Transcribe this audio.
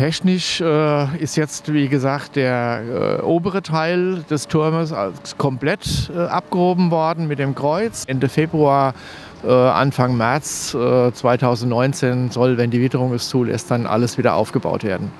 Technisch ist jetzt, wie gesagt, der obere Teil des Turmes komplett abgehoben worden mit dem Kreuz. Ende Februar, Anfang März 2019 soll, wenn die Witterung es zulässt, dann alles wieder aufgebaut werden.